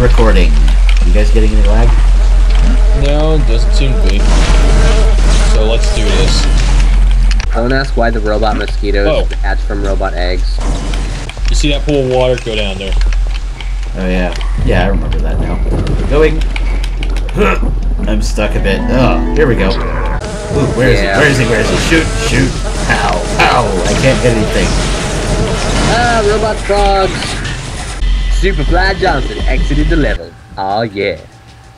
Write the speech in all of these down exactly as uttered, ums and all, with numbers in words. we're recording. You guys getting any lag? No, it doesn't seem to be. So let's do this. I want to ask why the robot mosquitoes oh. hatch from robot eggs. You see that pool of water go down there? Oh yeah. Yeah, I remember that now. Going. I'm stuck a bit. Oh, here we go. Ooh, where is yeah. he? Where is he? Where is he? Shoot! Shoot! Ow! Ow! I can't hit anything. Ah, robot frogs! Superfly Johnson exited the level. Aw, yeah.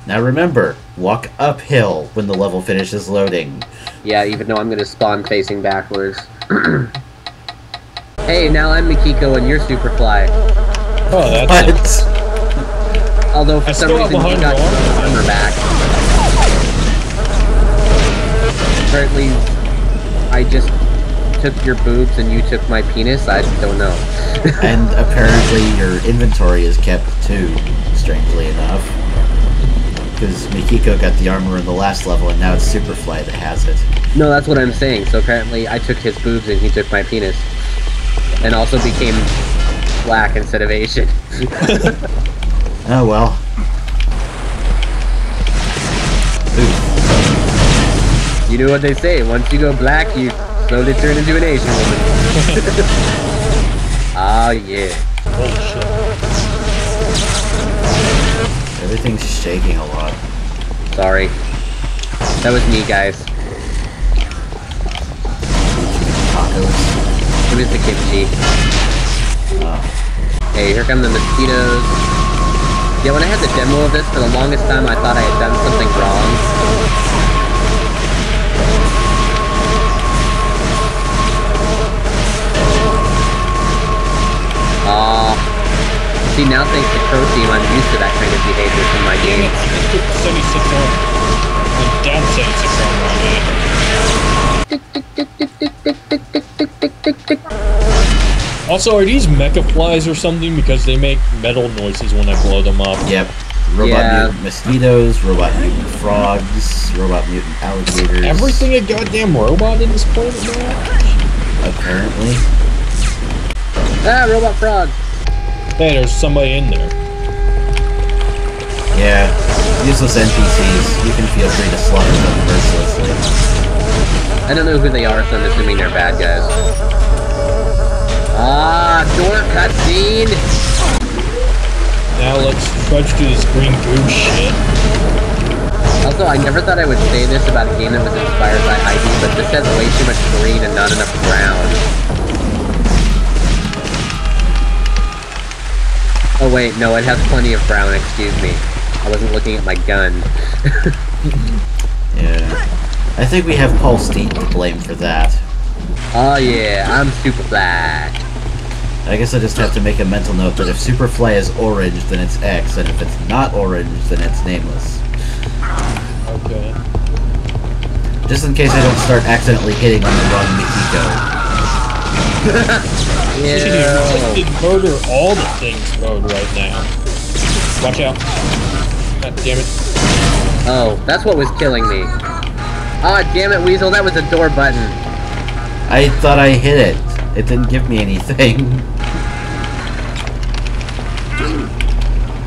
Now remember, walk uphill when the level finishes loading. Yeah, even though I'm gonna spawn facing backwards. Hey, now I'm Mikiko and you're Superfly. Oh, that's what? It. Although for I some reason he got his armor back. Apparently, I just took your boobs and you took my penis. I don't know. And apparently your inventory is kept too, strangely enough. Because Mikiko got the armor in the last level and now it's Superfly that has it. No, that's what I'm saying. So apparently I took his boobs and he took my penis. And also became black instead of Asian. Oh well. Ooh. You know what they say, once you go black you slowly turn into an Asian woman. Oh yeah. Oh shit. Everything's shaking a lot. Sorry. That was me, guys. Tacos. It was the kimchi. Oh. Hey, here come the mosquitoes. Yeah, when I had the demo of this, for the longest time I thought I had done something wrong. Aww. Uh, see, now thanks to Pro Team, I'm used to that kind of behavior from my game. Also, are these mecha flies or something? Because they make metal noises when I blow them up. Yep. Robot yeah. mutant mosquitoes, robot mutant frogs, robot mutant alligators. Everything a goddamn robot in this planet now? Apparently. Ah, robot frog! Hey, there's somebody in there. Yeah, useless N P Cs. You can feel free to slaughter them mercilessly. I don't know who they are, so I'm assuming they're bad guys. Ah, door cutscene! Now let's trudge through this green goo shit. Also, I never thought I would say this about a game that was inspired by Heidi, but this has way too much green and not enough brown. Oh wait, no, it has plenty of brown, excuse me. I wasn't looking at my gun. Yeah. I think we have Paul Steam to blame for that. Oh yeah, I'm Superfly. I guess I just have to make a mental note that if Superfly is orange, then it's X, and if it's not orange, then it's nameless. Okay. Just in case I don't start accidentally hitting on the wrong Mikiko. Yeah. You just murder all the things mode right now. Watch out. God damn it. Oh, that's what was killing me. Ah, oh, damn it, Weasel, that was a door button. I thought I hit it. It didn't give me anything.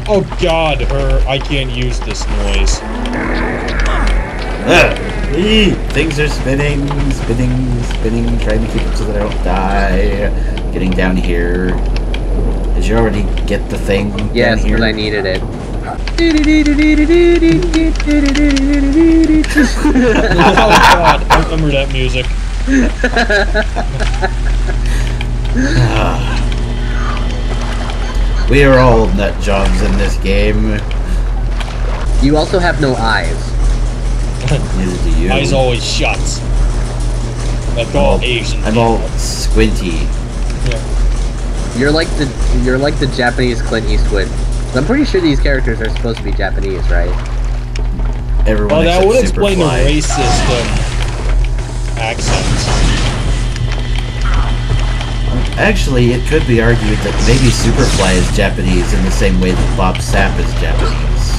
Oh god, her. I can't use this noise. Uh, ee, things are spinning, spinning, spinning, trying to keep it so that I don't die. Getting down here. Did you already get the thing? Yes, because I needed it. Oh god, I remember that music. We are all nut jobs in this game. You also have no eyes. Neither do you. Eyes always shut. Like all Asian. I'm all squinty. Yeah. You're like the you're like the Japanese Clint Eastwood. I'm pretty sure these characters are supposed to be Japanese, right? Everyone. Oh, that would explain the racist um, accents. Actually, it could be argued that maybe Superfly is Japanese in the same way that Bob Sapp is Japanese,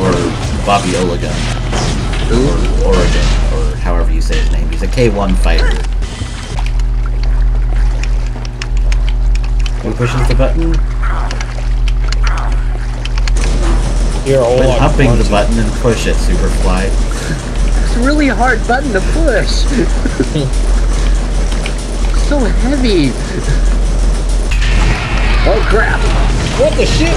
or Bobby Oligan, or Oregon, or however you say his name. He's a K one fighter. Who pushes the button? You're all like upping the button and push it, Superfly. It's a really hard button to push. So heavy. Oh crap! What the shit?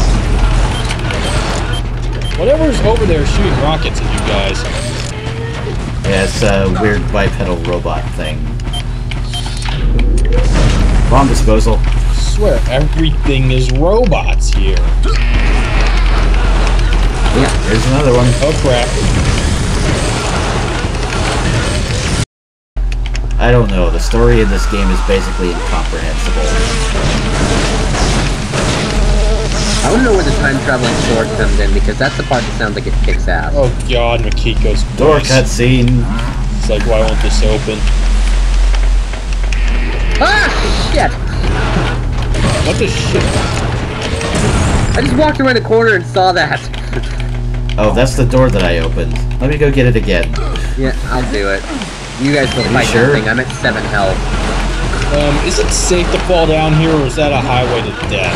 Whatever's over there is shooting rockets at you guys. Yeah, it's a weird bipedal robot thing. Bomb disposal. I swear, everything is robots here. Yeah, there's another one. Oh crap. I don't know, the story in this game is basically incomprehensible. I don't know where the time traveling sword comes in, because that's the part that sounds like it kicks ass. Oh god, Mikiko's voice. Door cutscene. It's like, why won't this open? Ah! Shit! What the shit? I just walked around the corner and saw that. Oh, that's the door that I opened. Let me go get it again. Yeah, I'll do it. You guys will fight sure? That thing. I'm at seven health. Um, is it safe to fall down here, or is that a highway to death?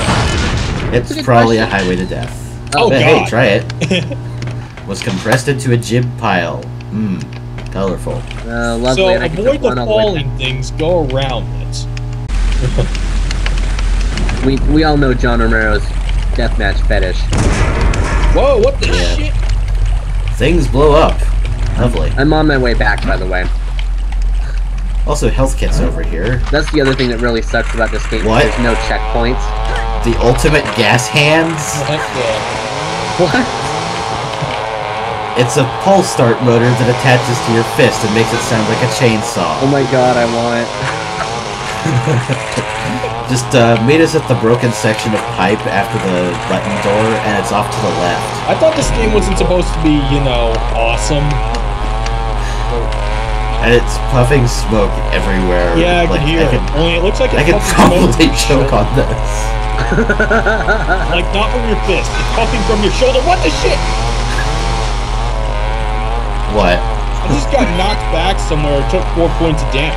It's a probably question. a highway to death. Oh, but God. Hey, try it. Was compressed into a jib pile. Mmm. Colorful. Uh, lovely. So avoid the falling things. Go around it. we we all know John Romero's deathmatch fetish. Whoa! What the yeah. shit? Things blow up. Lovely. I'm on my way back, by the way. Also, health kits over here. That's the other thing that really sucks about this game. What? There's no checkpoints. The ultimate gas hands. What? What? It's a pulse start motor that attaches to your fist and makes it sound like a chainsaw. Oh my god, I want it. Just uh, meet us at the broken section of pipe after the button door, and it's off to the left. I thought this game wasn't supposed to be, you know, awesome. And it's puffing smoke everywhere. Yeah, like, I can hear I could, it. Only it looks like it's I could probably choke on this. Like, not from your fist. It's puffing from your shoulder. What the shit? What? I just got knocked back somewhere and took four points of damage.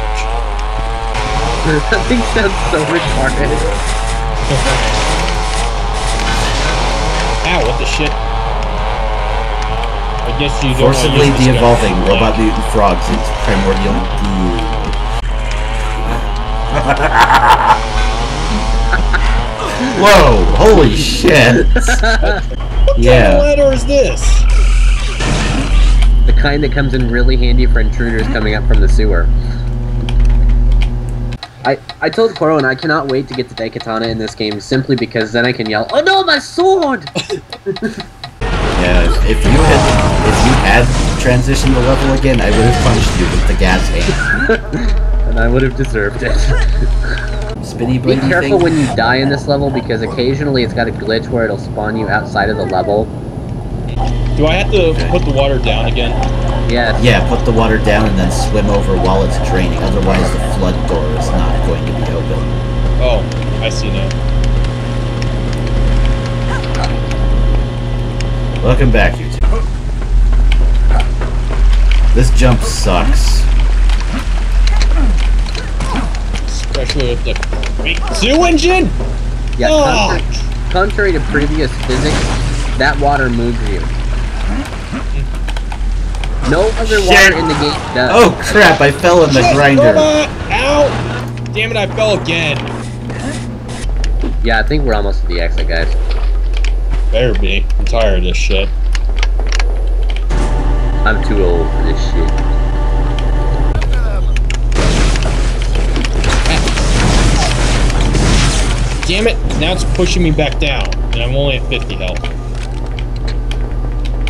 That thing sounds so retarded. Ow, what the shit? I guess you don't Forcibly want to use de-evolving robot mutant frogs into primordial goo. Whoa, holy shit. What yeah. kind of letter is this? The kind that comes in really handy for intruders coming up from the sewer. I I told Corwin I cannot wait to get the Daikatana in this game simply because then I can yell, "Oh no, my sword!" Yeah, if you had if you had transitioned the level again, I would have punched you with the gas hand. And I would have deserved it. Spinny Be careful thing. when you die in this level because occasionally it's got a glitch where it'll spawn you outside of the level. Do I have to put the water down again? Yes. Yeah, put the water down and then swim over while it's draining, otherwise the flood door is not going to be open. Oh, I see now. Welcome back, you two. This jump sucks. Especially with the Quake two engine? Yeah, oh. Contrary to previous physics, that water moves you. No other Shit. water in the game does. Oh crap, I fell in the Shit, grinder. Robot! Ow! Damn it, I fell again. Yeah, I think we're almost at the exit, guys. Better be. I'm tired of this shit. I'm too old for this shit. Damn it, now it's pushing me back down. And I'm only at fifty health.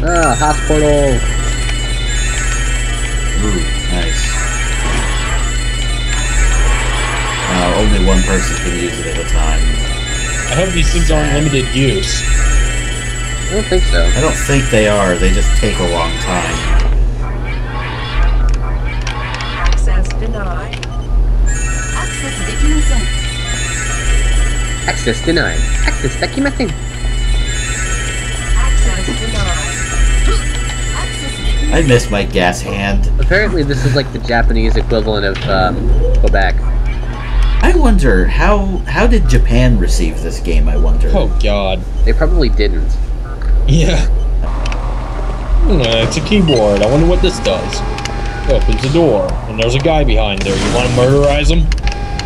Ah, hospital. Ooh, nice. Uh, only one person can use it at a time. I hope these things aren't limited use. I don't think so. I don't think they are. They just take a long time. Access denied. Access dekimasen. Access denied. Access dekimasen. Access denied. I miss my gas hand. Apparently this is like the Japanese equivalent of um, Quebec. I wonder, how how did Japan receive this game, I wonder? Oh god. They probably didn't. Yeah. Hmm, it's a keyboard. I wonder what this does. It opens the door, and there's a guy behind there. You want to murderize him?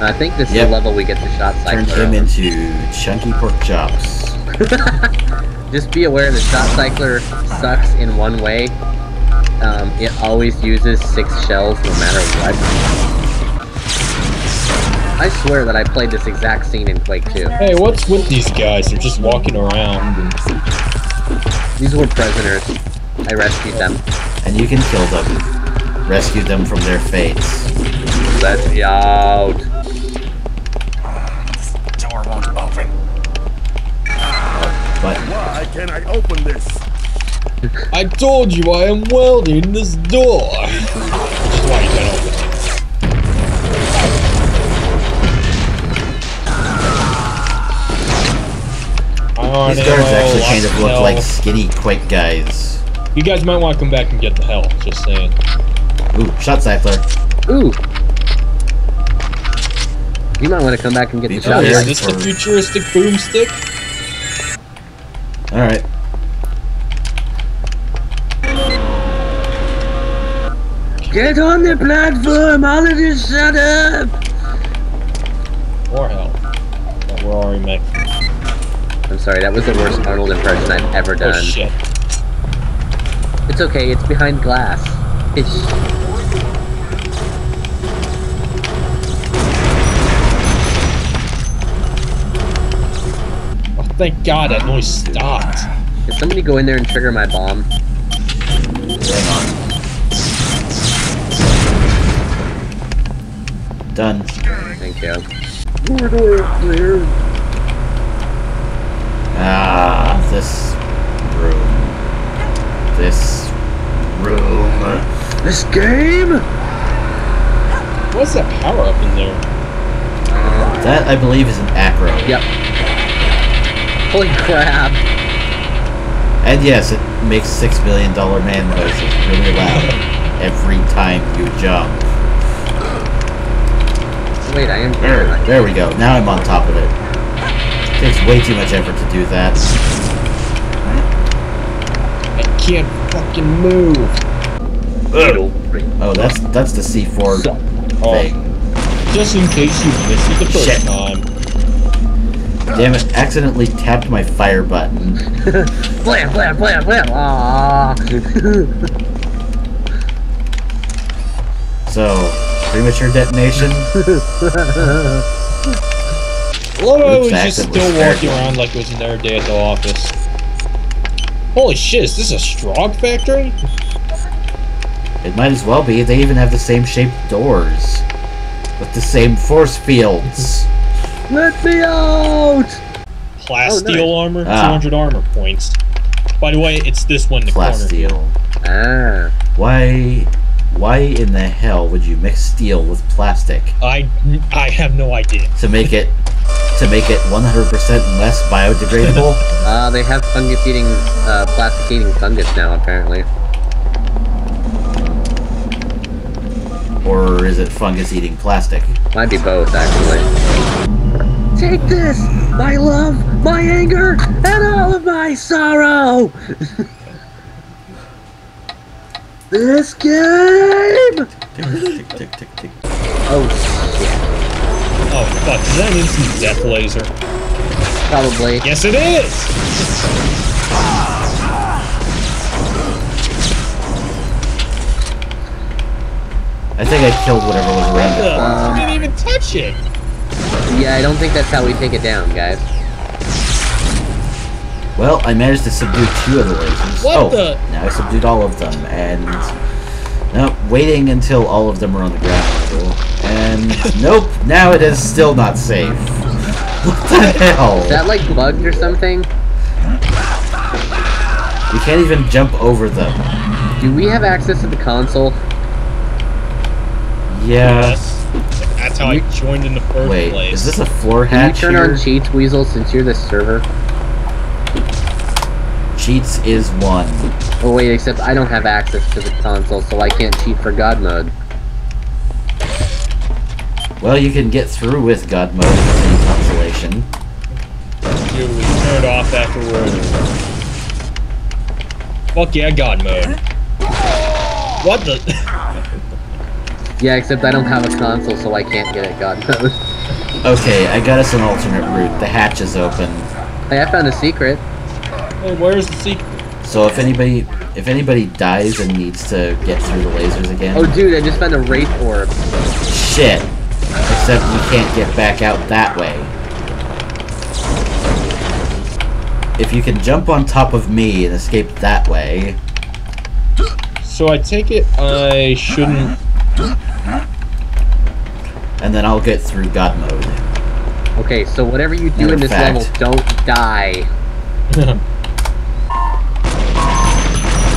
I think this yep. is the level we get the shot cycler. Turns him into chunky pork chops. Just be aware the shot cycler sucks in one way. Um, it always uses six shells no matter what. I swear that I played this exact scene in Quake two. Hey, what's with these guys? They're just walking around. And... these were prisoners. I rescued them. And you can kill them. Rescue them from their fates. Let me out. This door won't open. But why can't I open this? I told you I am welding this door. That's why you can't open it. Oh, these guards actually kind of look like skinny Quake guys. You guys might want to come back and get the hell. Just saying. Ooh, shot cycler. Ooh. You might want to come back and get the shot. Is this the futuristic boomstick? Alright. Get on the platform! All of you shut up! Or hell. But we're already mixed. I'm sorry, that was the worst Arnold impression I've ever done. Oh shit. It's okay, it's behind glass. It's... thank God that noise stopped. Did somebody go in there and trigger my bomb? Done. Thank you. Ah, this room. This room. This game? What's that power up in there? That, I believe, is an acro. Yep. Holy crap! And yes, it makes six million dollar man noises really loud every time you jump. Wait, I am. There, there we go. Now I'm on top of it. It takes way too much effort to do that. I can't fucking move. Ugh. Oh, that's that's the C four so, thing. Oh, just in case you missed it the first Shit. time. Damn it, accidentally tapped my fire button. Blam, blam, blam, blam! Aww. So, premature detonation? Lobo was just still walking around like it was another day at the office. Holy shit, is this a Strog Factory? It might as well be. They even have the same shaped doors. With the same force fields. Let me out! Plasteel oh, nice. armor, ah. two hundred armor points. By the way, it's this one in the Plasteel. corner. Plasteel. Ah. Why, why in the hell would you mix steel with plastic? I, I have no idea. To make it, to make it one hundred percent less biodegradable. uh, they have fungus eating, uh, plastic eating fungus now apparently. Or is it fungus eating plastic? Might be both actually. Take this, my love, my anger, and all of my sorrow! This game! Tick, tick, tick, tick. Oh, shit. Oh, fuck. Is that an instant death laser? Probably. Yes, it is! I think I killed whatever was around it. Um, you didn't even touch it! Yeah, I don't think that's how we take it down, guys. Well, I managed to subdue two of the lasers. What oh, the? Now I subdued all of them, and... nope, waiting until all of them are on the ground. And... nope, now it is still not safe. What the hell? Is that, like, bugged or something? You can't even jump over them. Do we have access to the console? Yeah. That's how you, I joined in the first wait, place. Is this a floor hatch? Can you turn here? on cheats, Weasel, since you're the server? Cheats is one. Oh wait, except I don't have access to the console, so I can't cheat for God mode. Well, you can get through with God mode with any consolation. You would turn it off afterwards. Fuck yeah, God mode. What the? Yeah, except I don't have a console, so I can't get it, God mode. Okay, I got us an alternate route. The hatch is open. Hey, I found a secret. Hey, where's the secret? So if anybody, if anybody dies and needs to get through the lasers again. Oh, dude, I just found a wraith orb. Shit. Except we can't get back out that way. If you can jump on top of me and escape that way. So I take it I shouldn't. And then I'll get through God mode. Okay, so whatever you do in, in this fact, level, don't die.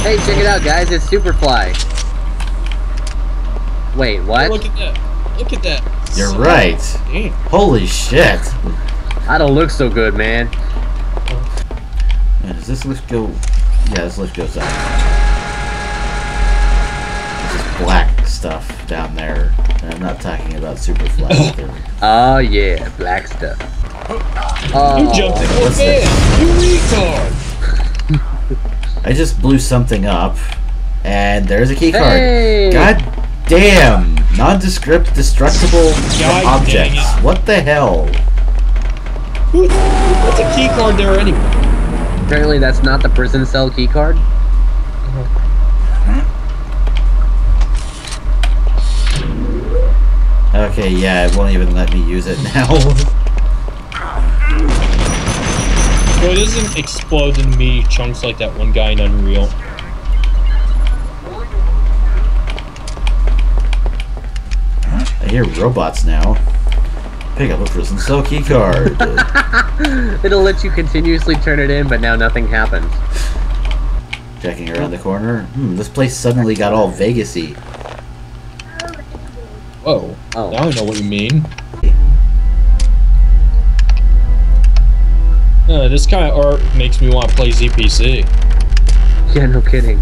Hey, check it out, guys! It's Superfly. Wait, what? Oh, look at that! Look at that! You're so right. Damn. Holy shit! I don't look so good, man. Man, does this lift go? Yeah, this lift goes up. There's this black stuff down there, and I'm not talking about Superfly. Oh yeah, black stuff. Oh. You jumped in the bed. You retard! I just blew something up, and there's a key card. Hey. God damn! Nondescript, destructible God objects. What the hell? Who, who puts a key card there anyway? Apparently that's not the prison cell keycard. Okay, yeah, it won't even let me use it now. So it doesn't explode in meaty chunks like that one guy in Unreal. I hear robots now. Pick up a prison cell key card. It'll let you continuously turn it in, but now nothing happens. Checking around the corner. Hmm, this place suddenly got all Vegas-y. Whoa. Oh. Now I know what you mean. Uh, this kind of art makes me want to play Z P C. Yeah, no kidding.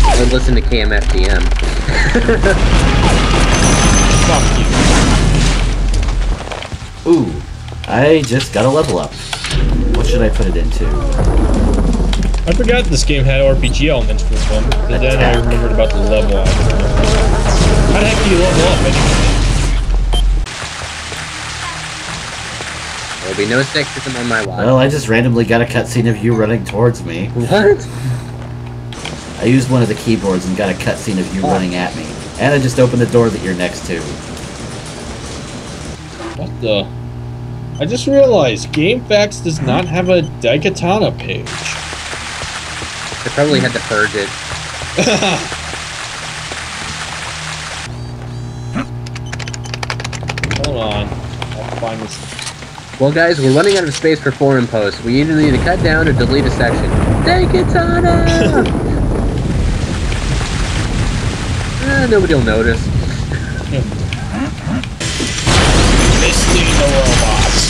I would listen to K M F D M. Fuck you. Ooh, I just got a level up. What should I put it into? I forgot this game had R P G elements for this one, but then I remembered about the level up. How the heck do you level up anyway? There'll be no sexism on my watch. Well, I just randomly got a cutscene of you running towards me. What? I used one of the keyboards and got a cutscene of you oh. running at me. And I just opened the door that you're next to. What the? I just realized GameFAQs does not have a Daikatana page. They probably had to purge it. Hold on. I'll find this. Well, guys, we're running out of space for forum posts. We either need to cut down or delete a section. Daikatana! Eh, nobody'll notice. Mislead the robots.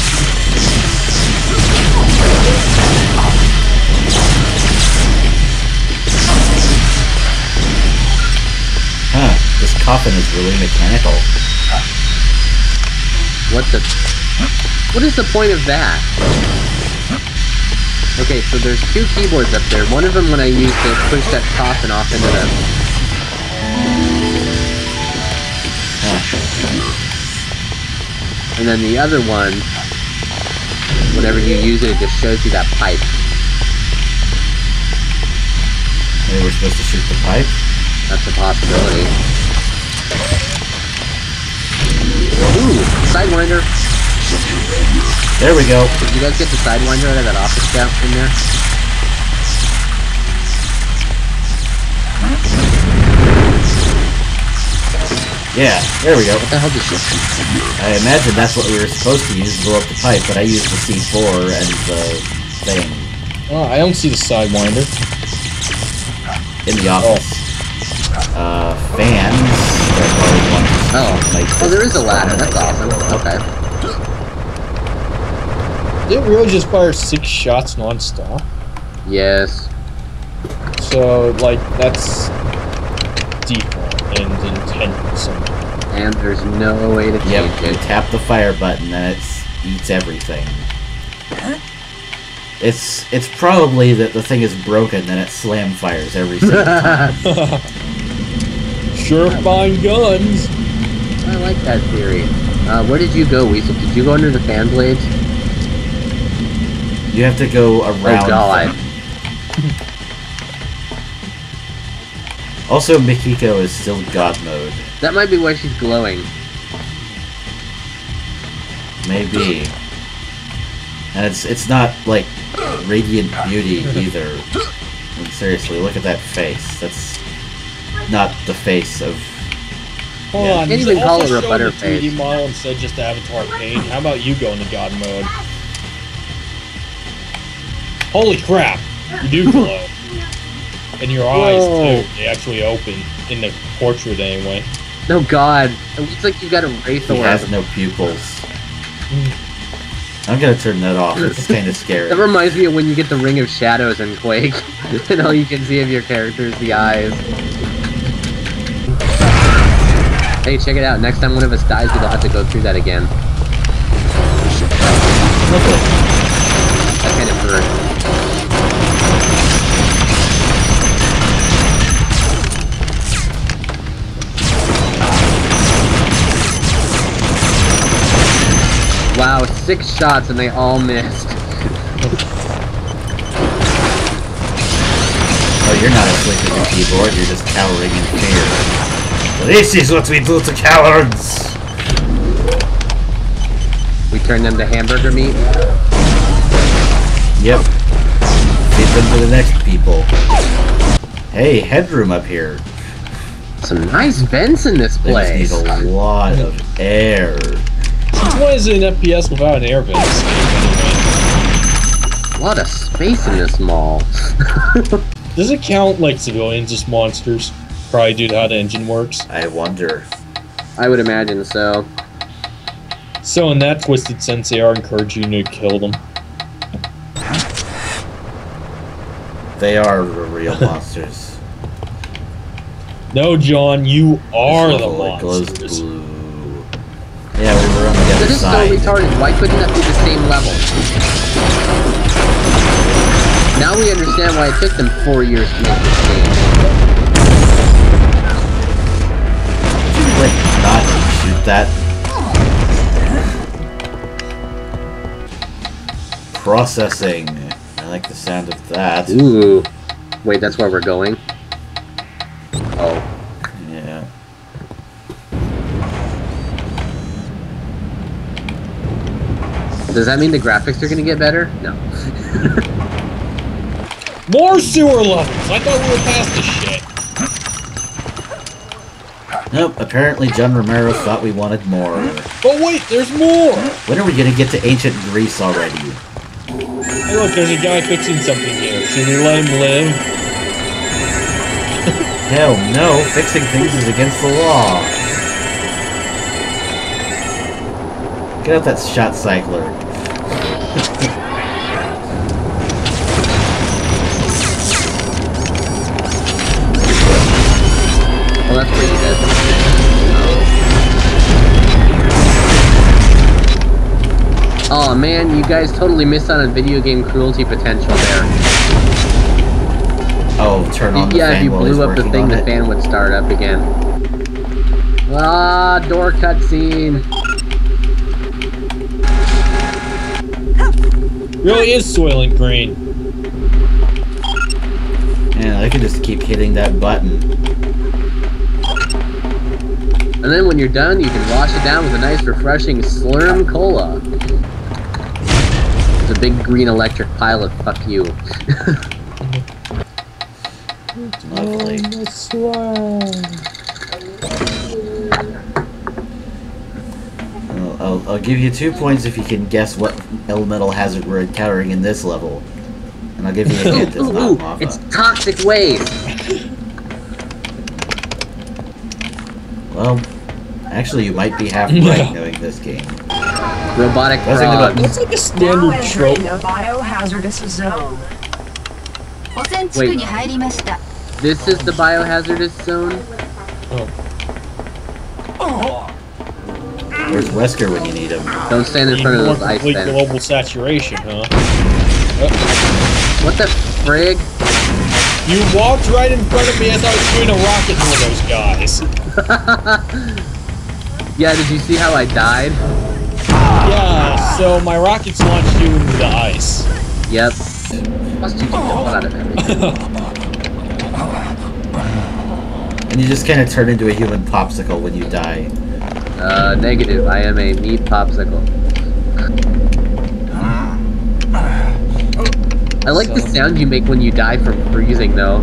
Huh, this coffin is really mechanical. What the? What is the point of that? Okay, so there's two keyboards up there. One of them, when I use it, push that coffin off into the... And then the other one, whenever you use it, it just shows you that pipe. Maybe we're supposed to shoot the pipe? That's a possibility. Ooh, Sidewinder! There we go. Did you guys get the Sidewinder out of that office gap in there? Yeah, there we go. What the hell did you do? I imagine that's what we were supposed to use to blow up the pipe, but I used the C four and the thing. Oh, I don't see the Sidewinder. In the office. Oh. Uh, fans. Oh. Oh, there is a ladder. That's awesome. Okay. Did it really just fire six shots non-stop? Yes. So, like, that's default. And intense. And there's no way to change yep, it. You tap the fire button and it eats everything. Huh? It's it's probably that the thing is broken and it slam fires every single time. Sure, fine guns. I like that theory. Uh, where did you go, Weasel? Did you go under the fan blades? You have to go around. Oh God. Also, Mikiko is still God mode. That might be why she's glowing. Maybe. And it's it's not, like, radiant beauty, either. I mean, seriously, look at that face. That's not the face of... Hold yeah. on, you even call her a butterface. three D model instead of just avatar paint. How about you go into God mode? Holy crap! You do glow. And your eyes, Whoa. too. They actually open. In the portrait, anyway. Oh, God. It's like you've got a wraith around. He has no pupils. I'm gonna turn that off, it's kinda scary. That reminds me of when you get the Ring of Shadows in Quake, and all you can see of your character is the eyes. Hey, check it out, next time one of us dies, we'll have to go through that again. That kind of hurt. Wow, six shots and they all missed. Oh, you're not afflicted with the keyboard, you're just cowering in fear. This is what we do to cowards! We turn them to hamburger meat? Yep. Feed them to the next people. Hey, headroom up here. Some nice vents in this place. They just need a lot of air. What is an F P S without an air vent? A lot of space in this mall. Does it count like civilians as monsters? Probably due to how the engine works. I wonder. I would imagine so. So in that twisted sense, they are encouraging you to kill them. They are real monsters. No, John, you are the monsters. Yeah, we were on the other side. This is so retarded. Why couldn't that be the same level? Now we understand why it took them four years to make this game. Did you, like, not shoot that? Processing. I like the sound of that. Ooh. Wait, that's where we're going? Oh. Does that mean the graphics are gonna get better? No. More sewer levels! I thought we were past this shit. Nope, apparently John Romero thought we wanted more. But wait, there's more! When are we gonna get to ancient Greece already? Hey look, there's a guy fixing something here. Should we let him live? Hell no, fixing things is against the law. Get out that Shot Cycler. Well, that's pretty good. Oh man, you guys totally missed out on video game cruelty potential there. Oh, turn on the yeah, fan. Yeah, if you blew up the thing, the fan would start up again. Ah, door cutscene. Really is soiling green. Yeah, I could just keep hitting that button. And then when you're done, you can wash it down with a nice refreshing Slurm Cola. It's a big green electric pile of fuck you. Lovely. I'll, I'll give you two points if you can guess what elemental hazard we're encountering in this level. And I'll give you a hint, it's not lava. It's toxic waste! Well, actually you might be half right knowing this game. Robotic frogs. That's like a standard trope. Biohazardous zone. Wait, this is the biohazardous zone? Oh. Oh. Where's Wesker when you need him? Don't stand in front of those ice vents. Global saturation, huh? Oh. What the frig? You walked right in front of me as I was shooting a rocket for those guys. Yeah, did you see how I died? Yeah, so my rockets launched you into the ice. Yep. Must you take the hell out of everything. And you just kind of turn into a human popsicle when you die. Uh, negative. I am a meat popsicle. I like so. the sound you make when you die from freezing, though.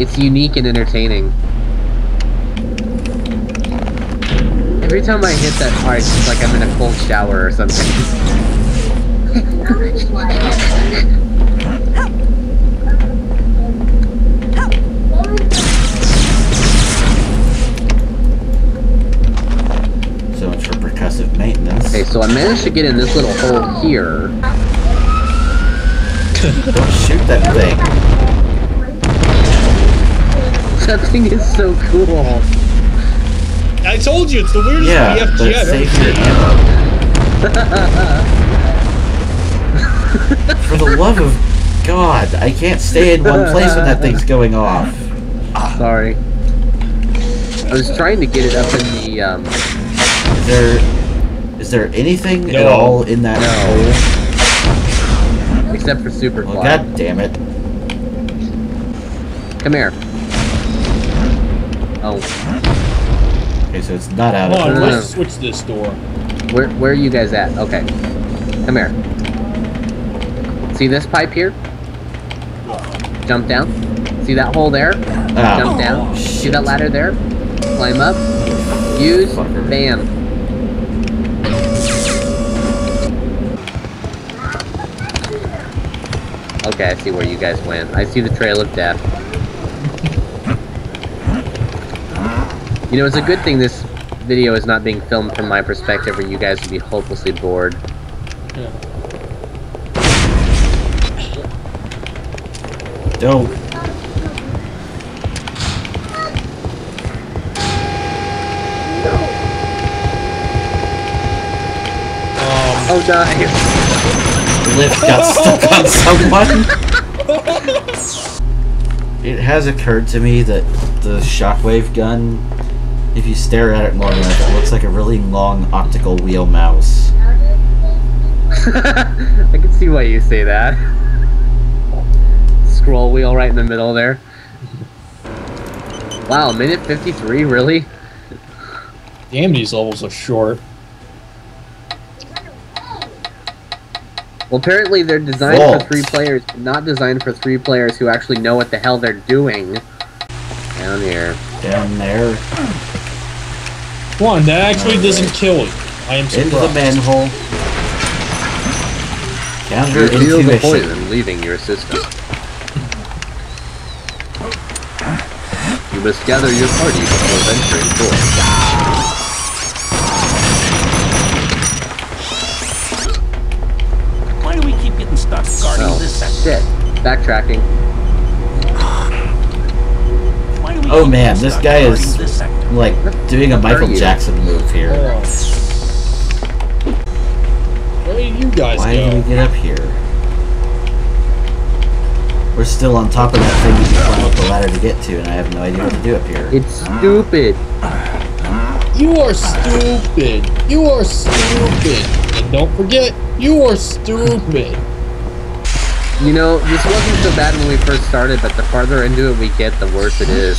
It's unique and entertaining. Every time I hit that part, it's like I'm in a cold shower or something. So much for percussive maintenance. Okay, so I managed to get in this little hole here. Don't shoot that thing. That thing is so cool. I told you, it's the weirdest yeah, B F G I've ever seen. For the love of God, I can't stay in one place when that thing's going off. Sorry. I was trying to get it up in the, um... Is there... Is there anything no. at all in that no. hole? Except for Superfly. Well, God damn it. Come here. Oh. Okay, so it's not out Hold of the way. Let's switch this door. Where, where are you guys at? Okay. Come here. See this pipe here? Jump down. See that hole there? Oh. Jump down. Oh, see that ladder there? Climb up. Use. Fucker. Bam. Okay, I see where you guys went. I see the trail of death. You know, it's a good thing this video is not being filmed from my perspective or you guys would be hopelessly bored. Yeah. Don't. Um, oh, nice. The lift got stuck on someone. It has occurred to me that the shockwave gun, if you stare at it long enough, it looks like a really long optical wheel mouse. I can see why you say that. Scroll wheel right in the middle there. Wow, minute fifty-three, really? Damn, these levels are short. Well, apparently they're designed Vault. for three players, not designed for three players who actually know what the hell they're doing. Down here. Down there. One that actually no, doesn't right. kill it. I am surprised. Into the manhole. Counter intuition. Feel the poison leaving your system. You must gather your party before venturing forth. Why do we keep getting stuck guarding oh, this shit? Backtracking. Oh man, this guy is like doing a Michael Jackson move here. Where did you guys go? Why did we get up here? We're still on top of that thing that you climb up the ladder to get to, and I have no idea what to do up here. It's stupid. You are stupid. You are stupid. And don't forget, you are stupid. You know, this wasn't so bad when we first started, but the farther into it we get, the worse it is.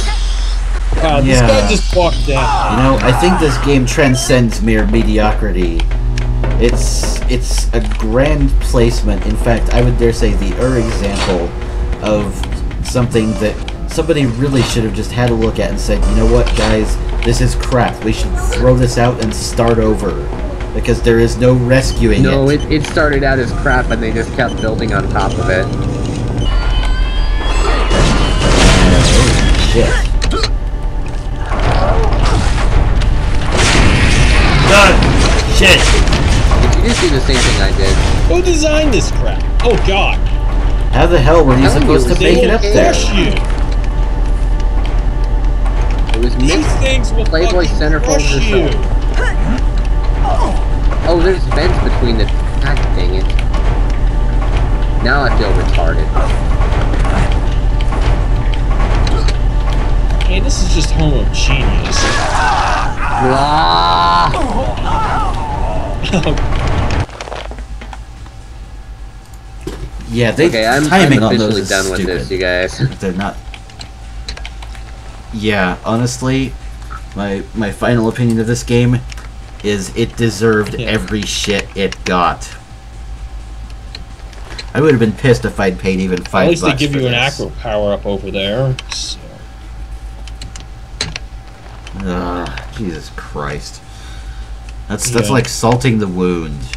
Wow, this yeah. guy just walked down. You know, I think this game transcends mere mediocrity. It's it's a grand placement. In fact, I would dare say the er example of something that somebody really should have just had a look at and said, you know what, guys, this is crap. We should throw this out and start over. Because there is no rescuing no, it. No, it, it started out as crap and they just kept building on top of it. Oh, shit. God! Shit! Did you just do the same thing I did? Who designed this crap? Oh, God. How the hell were you supposed to make it up there? You. It was These things will Playboy Centerfold or something. Oh, there's vents between the God dang it. Now I feel retarded. Hey, this is just homo genius. Ah. Yeah, they okay, I'm, timing I'm on those is done stupid. With this, you guys. They're not. Yeah, honestly, my my final opinion of this game is it deserved yeah. every shit it got. I would have been pissed if I'd paid even five. At least bucks they give you this. An acro power up over there. So. Ugh, Jesus Christ. That's that's yeah. like salting the wound.